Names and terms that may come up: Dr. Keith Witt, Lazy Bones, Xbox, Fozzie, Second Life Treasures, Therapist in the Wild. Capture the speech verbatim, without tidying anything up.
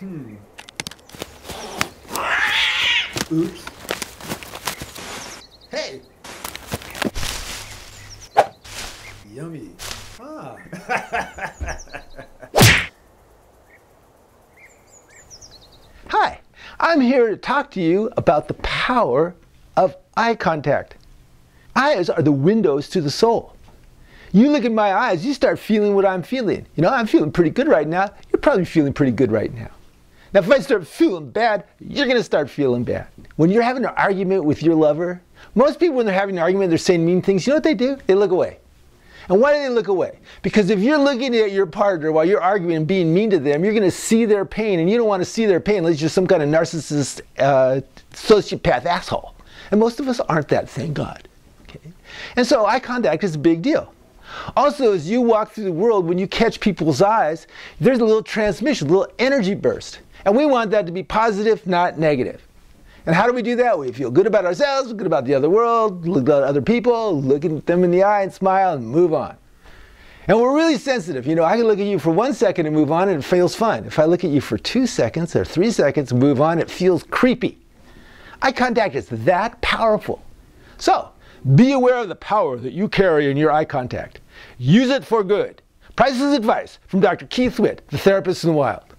Hmm. Oops. Hey! Yummy. Ah. Hi, I'm here to talk to you about the power of eye contact. Eyes are the windows to the soul. You look in my eyes, you start feeling what I'm feeling. You know, I'm feeling pretty good right now. You're probably feeling pretty good right now. Now, if I start feeling bad, you're going to start feeling bad. When you're having an argument with your lover, most people when they're having an argument, they're saying mean things. You know what they do? They look away. And why do they look away? Because if you're looking at your partner while you're arguing and being mean to them, you're going to see their pain, and you don't want to see their pain unless you're some kind of narcissist, uh, sociopath asshole. And most of us aren't that, thank God. Okay? And so eye contact is a big deal. Also, as you walk through the world, when you catch people's eyes, there's a little transmission, a little energy burst. And we want that to be positive, not negative. And how do we do that? We feel good about ourselves, good about the other world, look at other people, look at them in the eye and smile and move on. And we're really sensitive. You know, I can look at you for one second and move on and it feels fun. If I look at you for two seconds or three seconds and move on, it feels creepy. Eye contact is that powerful. So, be aware of the power that you carry in your eye contact. Use it for good. Priceless advice from Doctor Keith Witt, the Therapist in the Wild.